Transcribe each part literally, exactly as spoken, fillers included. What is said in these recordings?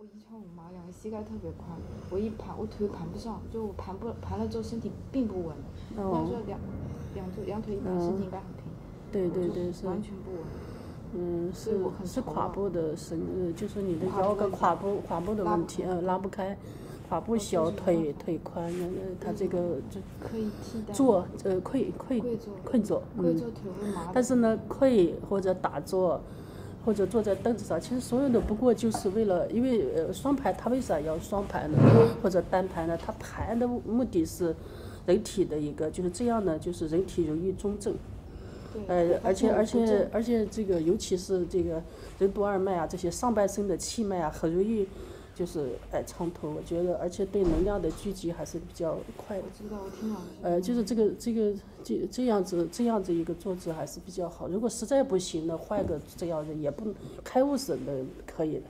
我一穿五毛两个膝盖特别宽，我一盘我腿盘不上，就我盘不盘了之后身体并不稳。哦。要说两两腿两腿一盘，身体应该很平。对对对，是完全不稳。嗯，是是垮步的绳，呃，就是你的腰跟垮步垮步的问题，呃，拉不开，垮步小腿腿宽，那那它这个就可以替代坐呃跪跪跪坐，跪坐腿会麻。但是呢，跪或者打坐。或者坐在凳子上，其实所有的不过就是为了，因为呃双排，它为啥要双排呢？或者单排呢？它排的目的是人体的一个，就是这样呢，就是人体容易中症。呃，而且而且而且这个，尤其是这个人督二脉啊，这些上半身的气脉啊，很容易就是哎长头。我觉得，而且对能量的聚集还是比较快的。我知道，我听到。呃，就是这个这个这这样子这样子一个坐姿还是比较好。如果实在不行呢，换个这样的也不开悟神的可以的。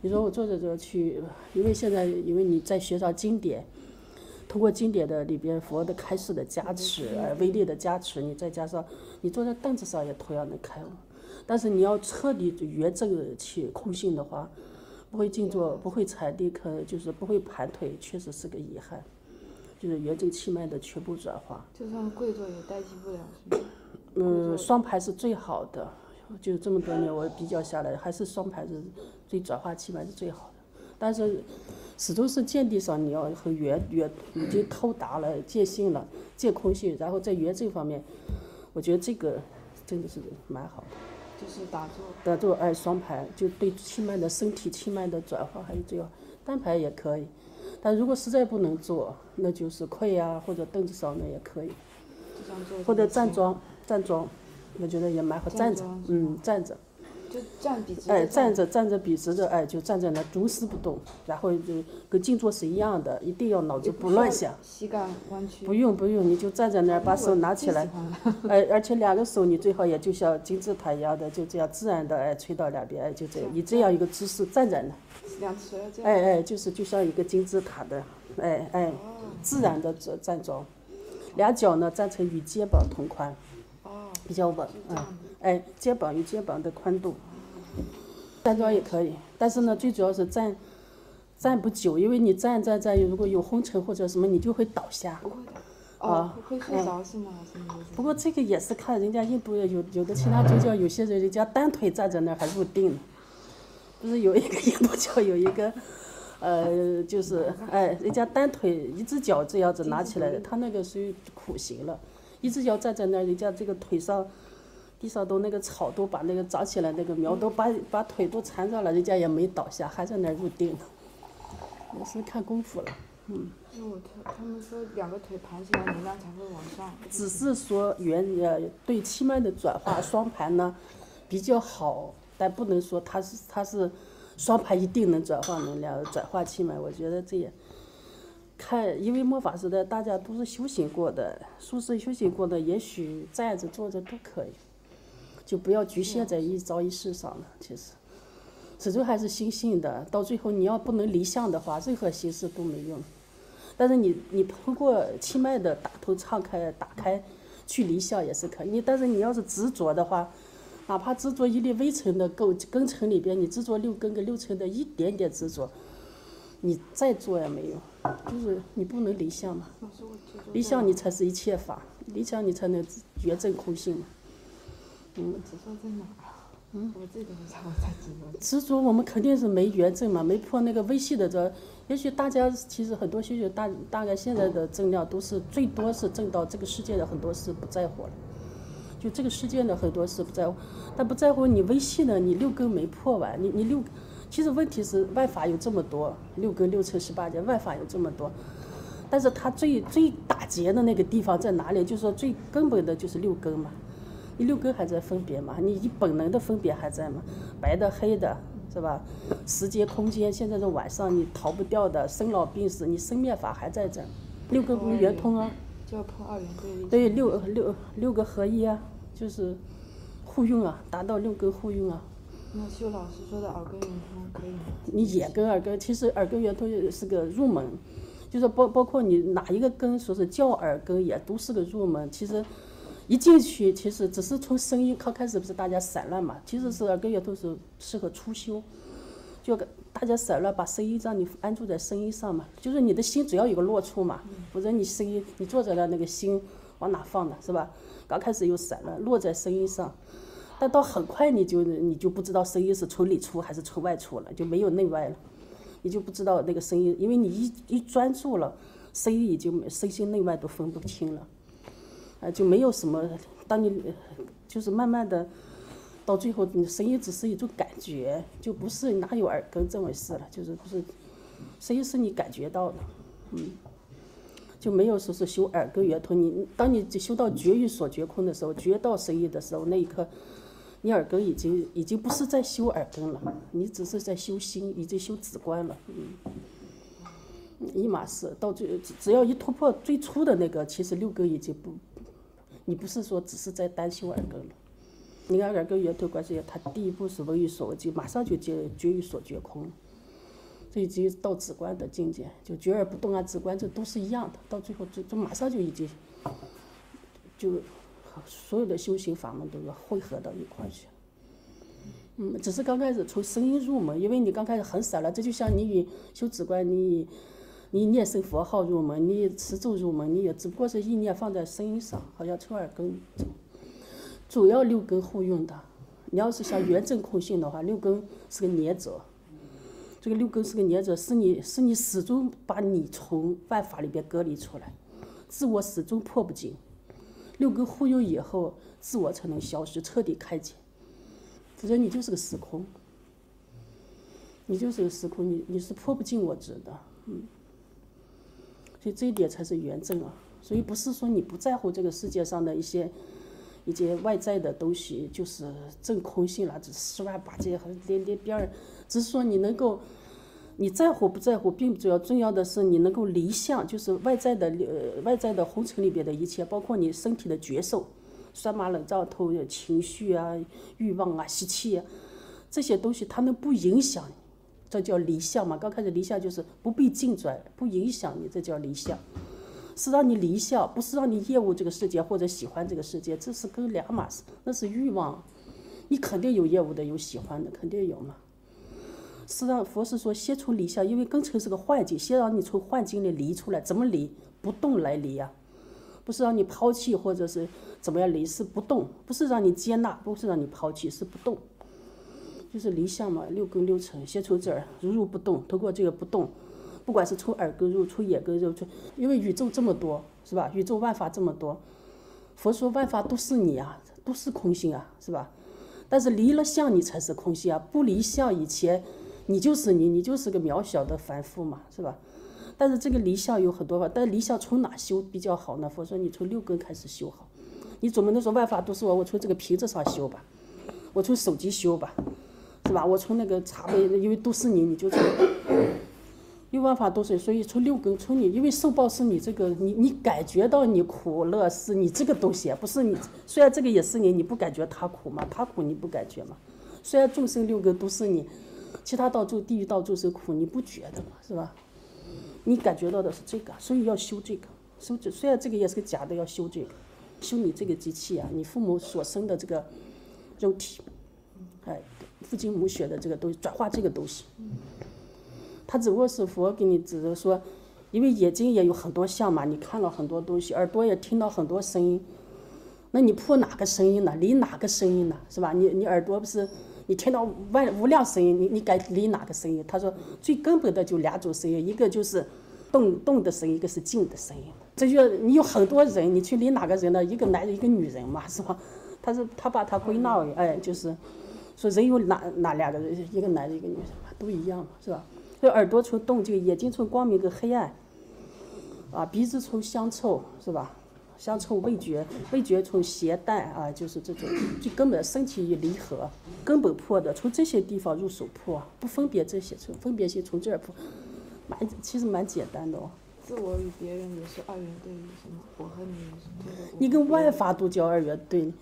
你说我坐着这去，因为现在因为你在学上经典，通过经典的里边佛的开示的加持，呃威力的加持，你再加上你坐在凳子上也同样能开悟。但是你要彻底圆正去空性的话。不会静坐，不会踩地坑，就是不会盘腿，确实是个遗憾。就是圆正气脉的全部转化。就算跪坐也代替不了。嗯，双排是最好的，就这么多年我比较下来，还是双排是最转化气脉是最好的。但是始终是见地上你要和圆圆已经偷达了，见性了，见空性，然后在圆正方面，我觉得这个真的是蛮好的。就是打坐，打坐哎，双排就对气脉的身体气脉的转化还有这样，单排也可以，但如果实在不能坐，那就是跪啊或者凳子上呢也可以，或者站桩站桩，我觉得也蛮好，站着嗯站着，就站笔直哎站着站着笔直的哎就站在那如丝不动，然后就跟静坐是一样的，一定要脑子不乱想，膝盖弯曲不用不用，你就站在那儿把手拿起来。哎，而且两个手你最好也就像金字塔一样的，就这样自然的哎垂到两边，哎就这样，以这样一个姿势站在那。两只这样。哎哎，就是就像一个金字塔的，哎哎，自然的站站桩，两脚呢站成与肩膀同宽，比较稳啊，哎肩膀与肩膀的宽度，站桩也可以，但是呢最主要是站。站不久，因为你站站站，如果有红尘或者什么，你就会倒下。不会的。哦，会睡着是吗？不过这个也是看人家印度有有的其他宗教，有些人人家单腿站在那儿还入定呢。不是有一个印度教有一个，呃，就是哎，人家单腿一只脚这样子拿起来的，他那个属于苦行了，一只脚站在那儿，人家这个腿上。地上都那个草都把那个长起来那个苗都把把腿都缠上了，人家也没倒下，还在那儿入定。也是看功夫了，嗯。因为我他他们说两个腿盘起来，能量才会往上。只是说原呃对气脉的转化，双盘呢比较好，但不能说它是它是双盘一定能转化能量、转化气脉。我觉得这也看，因为末法时代大家都是修行过的，术士修行过的，也许站着坐着都可以，就不要局限在一招一式上了，其实。始终还是心性的，到最后你要不能离相的话，任何形式都没用。但是你你通过气脉的打通敞开打开，去离相也是可以。你但是你要是执着的话，哪怕执着一粒微尘的根根尘里边，你执着六根跟六尘的一点点执着，你再做也没用。就是你不能离相嘛，离相你才是一切法，离相你才能圆证空性嘛。嗯。执着在哪？嗯，我这边才在执着。执着，我们肯定是没圆正嘛，没破那个微细的这。也许大家其实很多学学大大概现在的正量都是最多是正到这个世界的很多事不在乎了，就这个世界的很多事不在乎，但不在乎你微细呢，你六根没破完，你你六，其实问题是万法有这么多，六根六尘十八界，万法有这么多，但是它最最打结的那个地方在哪里？就是说最根本的就是六根嘛。你六根还在分别嘛？你本能的分别还在嘛？白的、黑的，是吧？时间、空间，现在是晚上你逃不掉的，生老病死，你生灭法还在这儿。六根不圆通啊，就要破二元对立。对，六六六个合一啊，就是互用啊，达到六根互用啊。那修老师说的耳根圆通可以吗？你也跟耳根，其实耳根圆通是个入门，就是包包括你哪一个根说是叫耳根，也都是个入门，其实。一进去，其实只是从声音，刚开始不是大家散乱嘛，其实是耳根圆通是适合初修，就大家散乱，把生意让你安住在生意上嘛，就是你的心只要有个落处嘛，否则你生意你坐着的那个心往哪放呢，是吧？刚开始又散乱，落在生意上，但到很快你就你就不知道生意是从里出还是从外出了，就没有内外了，你就不知道那个生意，因为你一一专注了，生意已经身心内外都分不清了，啊，就没有什么，当你就是慢慢的。 到最后，你生意只是一种感觉，就不是哪有耳根这回事了，就是不是，生意是你感觉到的，嗯，就没有说是修耳根圆通。你当你修到觉与所觉空的时候，觉到生意的时候，那一刻，你耳根已经已经不是在修耳根了，你只是在修心，已经修止观了，嗯，一码事。到最只要一突破最初的那个，其实六根已经不，你不是说只是在单修耳根了。 你看耳根圆通观是，他第一步是闻与所闻境，马上就觉觉与所觉空，这已经到止观的境界，就觉而不动啊，止观这都是一样的，到最后就就马上就已经，就所有的修行法门都要汇合到一块去。嗯，只是刚开始从声音入门，因为你刚开始很散乱，这就像你以修止观，你以你以念声佛号入门，你以持咒入门，你也只不过是意念放在声音上，好像从耳根走。 主要六根互用的，你要是想圆证空性的话，六根是个粘着，这个六根是个粘着，是你是你始终把你从万法里边隔离出来，自我始终破不尽。六根互用以后，自我才能消失，彻底开解。否则你就是个时空，你就是个时空，你你是破不尽我执的，嗯。所以这一点才是圆证啊！所以不是说你不在乎这个世界上的一些。 一些外在的东西就是证空性了，这十万八千和连连边儿，只是说你能够，你在乎不在乎并不重要，重要的是你能够离相，就是外在的呃外在的红尘里边的一切，包括你身体的觉受，酸麻冷胀痛、情绪啊、欲望啊、习气啊，这些东西它能不影响你，这叫离相嘛。刚开始离相就是不被境转，不影响你，这叫离相。 是让你离相，不是让你厌恶这个世界或者喜欢这个世界，这是跟两码事，那是欲望。你肯定有厌恶的，有喜欢的，肯定有嘛。是让佛是说先从离相，因为根尘是个幻境，先让你从幻境里离出来。怎么离？不动来离呀、啊，不是让你抛弃或者是怎么样离，是不动，不是让你接纳，不是让你抛弃，是不动，就是离相嘛。六根六尘，先从这儿如如不动，通过这个不动。 不管是从耳根入，从眼根入，从因为宇宙这么多，是吧？宇宙万法这么多，佛说万法都是你啊，都是空性啊，是吧？但是离了相，你才是空性啊！不离相以前，你就是你，你就是个渺小的凡夫嘛，是吧？但是这个离相有很多法，但离相从哪修比较好呢？佛说你从六根开始修好，你总不能说万法都是我，我从这个瓶子上修吧，我从手机修吧，是吧？我从那个茶杯，因为都是你，你就从。 因为万法都是，所以从六根，从你，因为受报是你这个，你你感觉到你苦乐是你这个东西，不是你。虽然这个也是你，你不感觉它苦嘛？它苦你不感觉嘛？虽然众生六根都是你，其他道众、地狱道众生苦你不觉得嘛？是吧？你感觉到的是这个，所以要修这个，修这。虽然这个也是个假的，要修这个，修你这个机器啊，你父母所生的这个肉体，哎，父精母血的这个东西，转化这个东西。 他只不过是佛给你指着说，因为眼睛也有很多相嘛，你看了很多东西，耳朵也听到很多声音，那你破哪个声音呢？离哪个声音呢？是吧？你你耳朵不是你听到万无量声音，你你该离哪个声音？他说最根本的就两种声音，一个就是动动的声音，一个是静的声音。这就你有很多人，你去离哪个人呢？一个男人，一个女人嘛，是吧？他是他把它归纳为，哎，就是说人有哪哪两个人，一个男人，一个女人嘛，都一样嘛，是吧？ 这耳朵从动静，眼睛从光明跟黑暗，啊，鼻子从香臭是吧？香臭味觉，味觉从邪淡啊，就是这种最根本身体一离合，根本破的，从这些地方入手破，不分别这些，从分别心从这儿破，蛮其实蛮简单的哦。自我与别人也是二元对立，什么我和你，你跟万法都叫二元对立。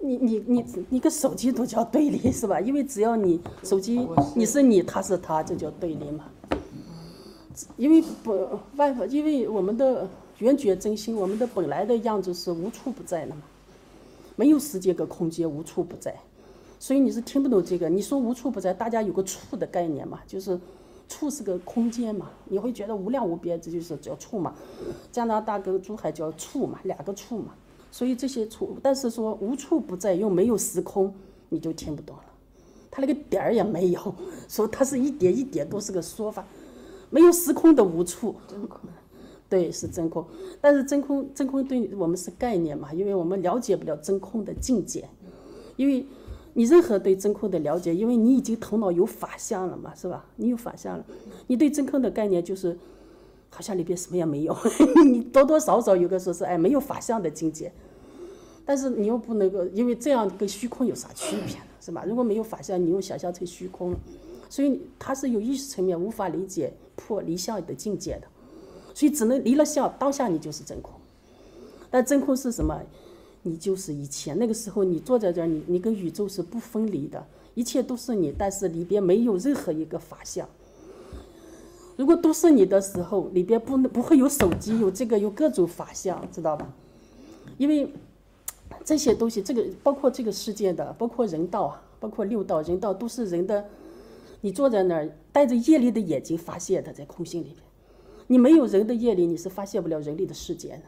你你你你跟手机都叫对立是吧？因为只要你手机你是你，他是他，这叫对立嘛。因为不万法，因为我们的圆觉真心，我们的本来的样子是无处不在的嘛，没有时间跟空间，无处不在。所以你是听不懂这个。你说无处不在，大家有个处的概念嘛，就是处是个空间嘛，你会觉得无量无边，这就是叫处嘛。加拿大跟珠海叫处嘛，两个处嘛。所以这些处，但是说无处不在又没有时空，你就听不懂了。它那个点儿也没有，所以它是一点一点都是个说法，没有时空的无处。真空。对，是真空，但是真空真空对我们是概念嘛，因为我们了解不了真空的境界，因为你任何对真空的了解，因为你已经头脑有法相了嘛，是吧？你有法相了，你对真空的概念就是好像里边什么也没有，你多多少少有个说是哎没有法相的境界，但是你又不能够，因为这样跟虚空有啥区别呢？是吧？如果没有法相，你又想象成虚空了，所以它是有意识层面无法理解破离相的境界的。所以只能离了相，当下你就是真空。但真空是什么？你就是一切。那个时候你坐在这儿，你你跟宇宙是不分离的，一切都是你，但是里边没有任何一个法相。如果都是你的时候，里边不不会有手机，有这个有各种法相，知道吧？因为这些东西，这个包括这个世界的，包括人道，包括六道、人道都是人的。你坐在那儿，带着业力的眼睛发泄的，在空性里边。你没有人的业力，你是发现不了人力的世界的。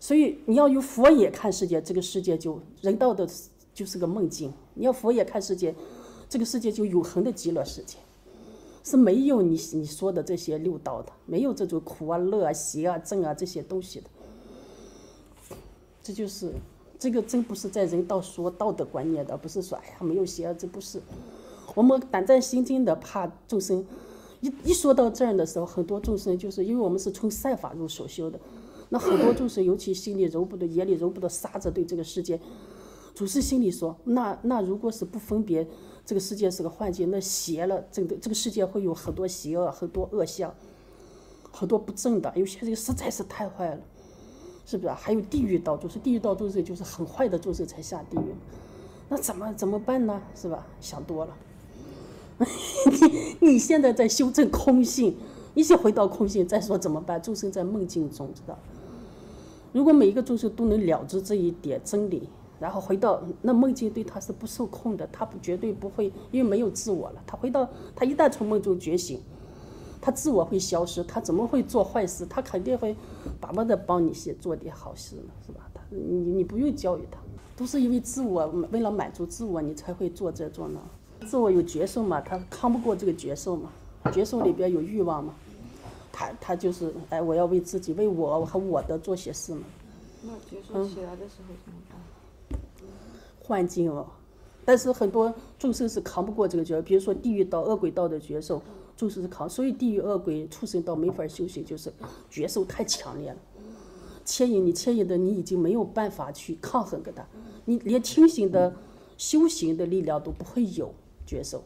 所以你要有佛眼看世界，这个世界就人道的就是个梦境；你要佛眼看世界，这个世界就永恒的极乐世界，是没有你你说的这些六道的，没有这种苦啊、乐啊、邪啊、正啊这些东西的。这就是这个真不是在人道说道德观念的，不是说哎呀没有邪啊，这不是。我们胆战心惊的怕众生。一一说到这儿的时候，很多众生就是因为我们是从善法入手修的，那很多众生尤其心里揉不得、眼里揉不得沙子，对这个世界，总是心里说：那那如果是不分别，这个世界是个幻境，那邪了，这个这个世界会有很多邪恶、很多恶相、很多不正的。有些人实在是太坏了，是不是？还有地狱道众生，地狱道众生就是很坏的众生才下地狱，那怎么怎么办呢？是吧？想多了。你你现在在修正空性，你想回到空性，再说怎么办？众生在梦境中，知道？如果每一个众生都能了知这一点真理，然后回到那梦境，对他是不受控的，他不绝对不会，因为没有自我了。他回到他一旦从梦中觉醒，他自我会消失，他怎么会做坏事？他肯定会巴巴的帮你先做点好事呢，是吧？他你你不用教育他，都是因为自我，为了满足自我，你才会做这做那。自我有觉受嘛，他抗不过这个觉受嘛，觉受里边有欲望嘛，他他就是哎，我要为自己、为我和我的做些事嘛。那觉受起来的时候怎么办？幻境哦，但是很多众生是扛不过这个觉，比如说地狱道、恶鬼道的觉受，众生是扛，所以地狱、恶鬼、畜生道没法修行，就是觉受太强烈了，牵引你，牵引的你已经没有办法去抗衡跟他，你连清醒的修行的力量都不会有。觉受，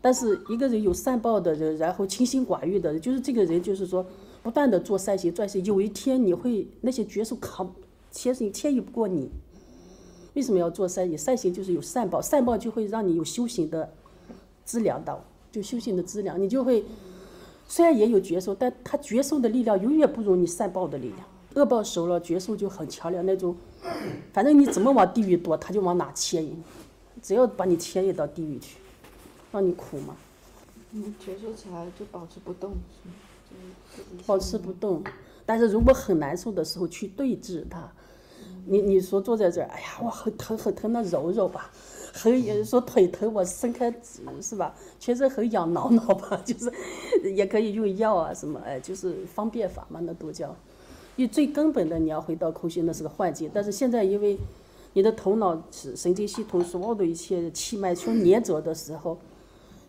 但是一个人有善报的人，然后清心寡欲的人，就是这个人，就是说不断的做善行、转行，有一天你会那些觉受扛牵引牵引不过你。为什么要做善行？善行就是有善报，善报就会让你有修行的资粮到，就修行的资粮，你就会虽然也有觉受，但他觉受的力量永远不如你善报的力量。恶报熟了，觉受就很强烈，那种反正你怎么往地狱躲，他就往哪牵引。只要把你牵引到地狱去，让你苦嘛。你觉受起来就保持不动，保持不动。但是如果很难受的时候去对治它，嗯、你你说坐在这儿，哎呀，我很疼很疼，那揉揉吧。很说腿疼，我伸开是吧？全身很痒，挠挠吧，就是也可以用药啊什么，哎，就是方便法嘛，那都叫。因为最根本的你要回到空性，那是个幻境。但是现在因为。你的头脑神经系统所有的一切气脉全粘着的时候，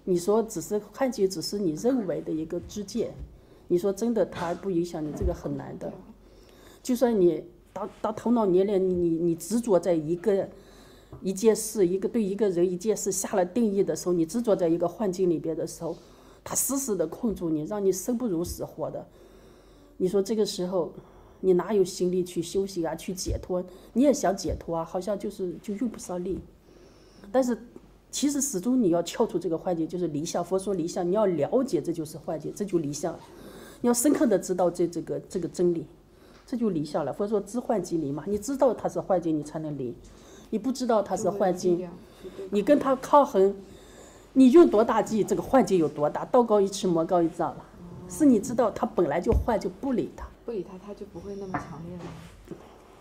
你说只是看起只是你认为的一个知见，你说真的它不影响你，这个很难的。就算你到到头脑年龄，你你执着在一个一件事、一个对一个人、一件事下了定义的时候，你执着在一个幻境里边的时候，它死死的控住你，让你生不如死活的。你说这个时候。你哪有心力去休息啊？去解脱？你也想解脱啊？好像就是就用不上力。但是，其实始终你要跳出这个幻境，就是离相。佛说离相，你要了解这就是幻境，这就离相了。你要深刻的知道这这个这个真理，这就离相了。佛说知幻即离嘛，你知道它是幻境，你才能离。你不知道它是幻境，你跟它抗衡，你用多大劲，这个幻境有多大。道高一尺，魔高一丈了，是你知道它本来就幻，就不理它，不理它，它就不会那么强烈了。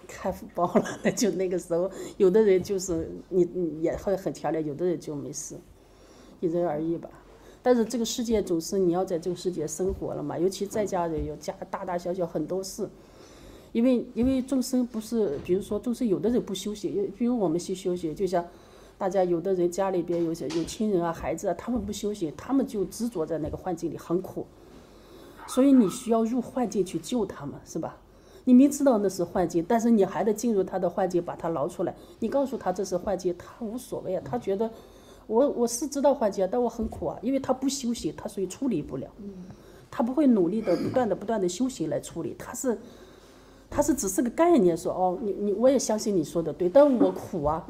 看福报了，那就那个时候，有的人就是你你也会很强烈，有的人就没事，因人而异吧。 但是这个世界总是你要在这个世界生活了嘛，尤其在家人有家大大小小很多事，因为因为众生不是，比如说众生有的人不休息，比如我们去休息，就像大家有的人家里边有些有亲人啊孩子啊，他们不休息，他们就执着在那个幻境里很苦，所以你需要入幻境去救他们，是吧？你明知道那是幻境，但是你还得进入他的幻境把他捞出来，你告诉他这是幻境，他无所谓啊，他觉得。 我我是知道幻境，但我很苦啊，因为他不休息，他所以处理不了，他不会努力的不断的不断的修行来处理，他是，他是只是个概念说哦，你你我也相信你说的对，但我苦啊，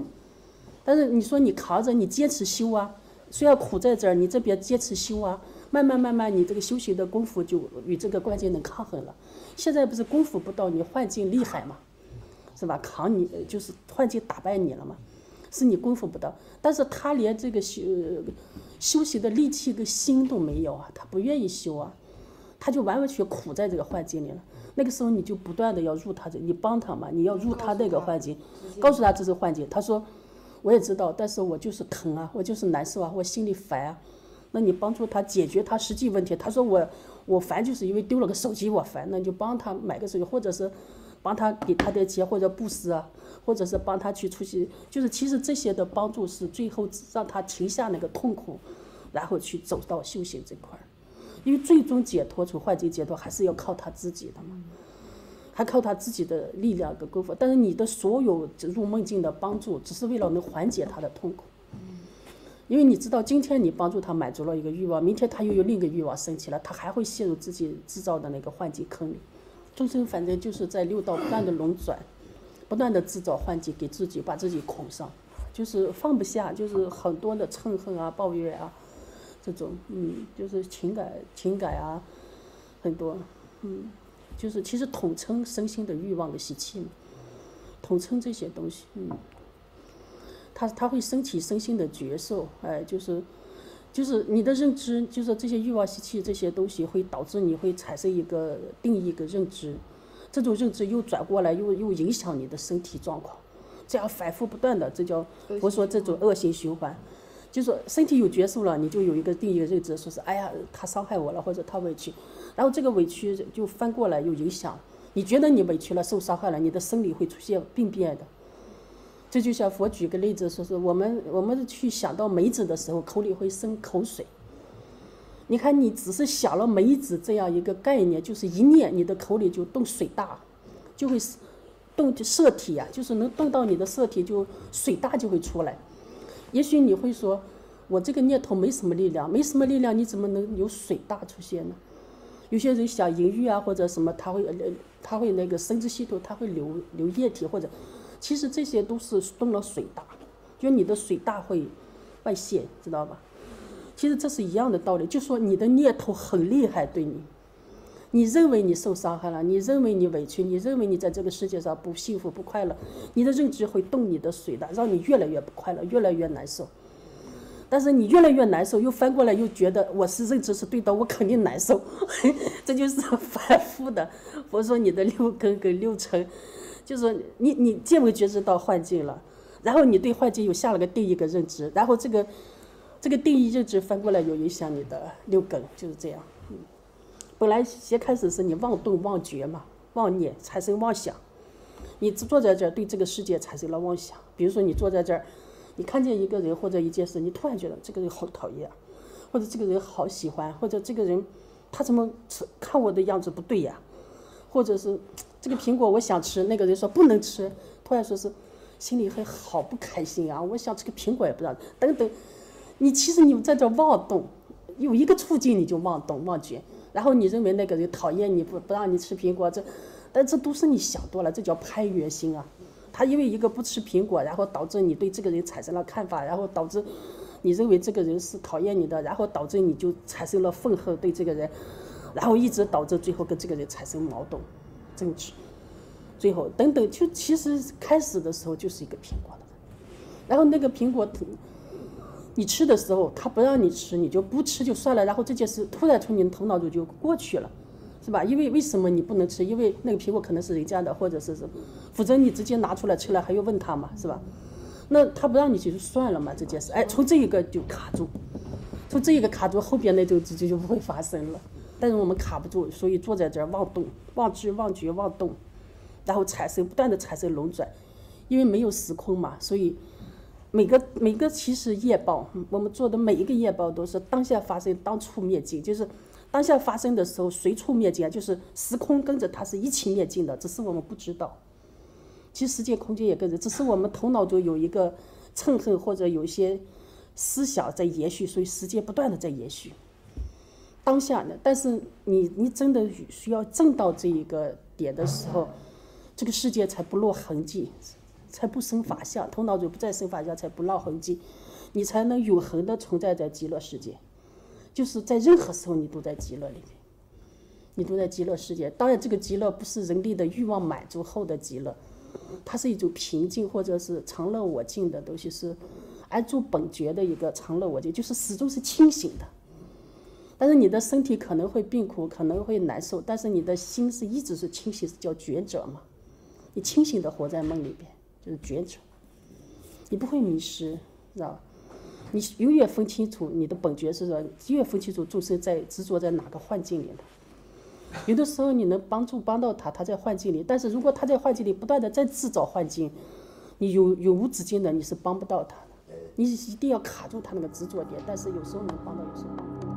但是你说你扛着，你坚持修啊，虽然苦在这儿，你这边坚持修啊，慢慢慢慢你这个修行的功夫就与这个关键能抗衡了。现在不是功夫不到，你幻境厉害嘛，是吧？扛你就是幻境打败你了嘛。 是你功夫不到，但是他连这个修修习的力气跟心都没有啊，他不愿意修啊，他就完完全苦在这个幻境里了。那个时候你就不断的要入他这，你帮他嘛，你要入他那个幻境，告诉他这是幻境。他说，我也知道，但是我就是疼啊，我就是难受啊，我心里烦啊。那你帮助他解决他实际问题。他说我我烦就是因为丢了个手机我烦，那你就帮他买个手机，或者是。 帮他给他点钱或者布施啊，或者是帮他去出去，就是其实这些的帮助是最后让他停下那个痛苦，然后去走到修行这块儿，因为最终解脱从幻境解脱还是要靠他自己的嘛，还靠他自己的力量跟功夫。但是你的所有入梦境的帮助，只是为了能缓解他的痛苦，因为你知道今天你帮助他满足了一个欲望，明天他又有另一个欲望升起了，他还会陷入自己制造的那个幻境坑里。 众生反正就是在六道不断的轮转，不断的制造幻境，给自己把自己捆上，就是放不下，就是很多的嗔恨啊、抱怨啊，这种，嗯，就是情感、情感啊，很多，嗯，就是其实统称身心的欲望的习气嘛，统称这些东西，嗯，它它会升起身心的觉受，哎，就是。 就是你的认知，就是这些欲望、习气这些东西，会导致你会产生一个定义、一个认知，这种认知又转过来，又又影响你的身体状况，这样反复不断的，这叫我说这种恶性循环。就是身体有觉受了，你就有一个定义的认知，说是哎呀，他伤害我了，或者他委屈，然后这个委屈就翻过来又影响，你觉得你委屈了、受伤害了，你的生理会出现病变的。 这就像佛举个例子，说是我们我们去想到梅子的时候，口里会生口水。你看，你只是想了梅子这样一个概念，就是一念，你的口里就动水大，就会动摄体呀、啊，就是能动到你的摄体，就水大就会出来。也许你会说，我这个念头没什么力量，没什么力量，你怎么能有水大出现呢？有些人想淫欲啊，或者什么，他会他会那个生殖系统，他会流流液体或者。 其实这些都是动了水大，就你的水大会外泄，知道吧？其实这是一样的道理，就说你的念头很厉害，对你，你认为你受伤害了，你认为你委屈，你认为你在这个世界上不幸福不快乐，你的认知会动你的水大，让你越来越不快乐，越来越难受。但是你越来越难受，又翻过来又觉得我是认知是对的，我肯定难受，这就是反复的。我说你的六根跟六尘。 就是你，你见微觉知到幻境了，然后你对幻境又下了个定义跟认知，然后这个，这个定义认知翻过来又影响你的六根，就是这样。嗯，本来先开始是你妄动妄觉嘛，妄念产生妄想，你坐在这儿对这个世界产生了妄想。比如说你坐在这儿，你看见一个人或者一件事，你突然觉得这个人好讨厌，或者这个人好喜欢，或者这个人他怎么看我的样子不对呀、啊，或者是。 这个苹果我想吃，那个人说不能吃，突然说是，心里还好不开心啊！我想吃个苹果也不让，等等，你其实你在这妄动，有一个促进你就妄动妄觉，然后你认为那个人讨厌你不不让你吃苹果，这，但这都是你想多了，这叫攀缘心啊！他因为一个不吃苹果，然后导致你对这个人产生了看法，然后导致你认为这个人是讨厌你的，然后导致你就产生了愤恨对这个人，然后一直导致最后跟这个人产生矛盾。 争取，最后等等，就其实开始的时候就是一个苹果的问题，然后那个苹果你吃的时候他不让你吃，你就不吃就算了，然后这件事突然从你的头脑就就过去了，是吧？因为为什么你不能吃？因为那个苹果可能是人家的，或者是什么，否则你直接拿出来吃了还要问他嘛，是吧？那他不让你就算了嘛，这件事，哎，从这一个就卡住，从这一个卡住，后边那就就就不会发生了。但是我们卡不住，所以坐在这儿忘动、忘知、忘觉、忘动，然后产生不断的产生轮转，因为没有时空嘛，所以。每个每个其实业报，我们做的每一个业报都是当下发生，当处灭尽，就是当下发生的时候随处灭尽，就是时空跟着它是一起灭尽的，只是我们不知道。其实时间空间也跟着，只是我们头脑中有一个嗔恨或者有一些思想在延续，所以时间不断的在延续。当下呢，但是你你真的需要证到这一个点的时候，这个世界才不落痕迹。才不生法相，头脑就不再生法相，才不落痕迹，你才能永恒的存在在极乐世界。就是在任何时候，你都在极乐里面，你都在极乐世界。当然，这个极乐不是人类的欲望满足后的极乐，它是一种平静或者是常乐我净的东西，是安住本觉的一个常乐我净，就是始终是清醒的。但是你的身体可能会病苦，可能会难受，但是你的心是一直是清醒，是叫觉者嘛？你清醒的活在梦里边。就是觉者，你不会迷失，知道吧？你永远分清楚你的本觉是什么，永远分清楚众生在执着在哪个幻境里的。有的时候你能帮助帮到他，他在幻境里；但是如果他在幻境里不断的在制造幻境，你有永无止境的你是帮不到他的。你一定要卡住他那个执着点，但是有时候能帮到，有时候帮不到。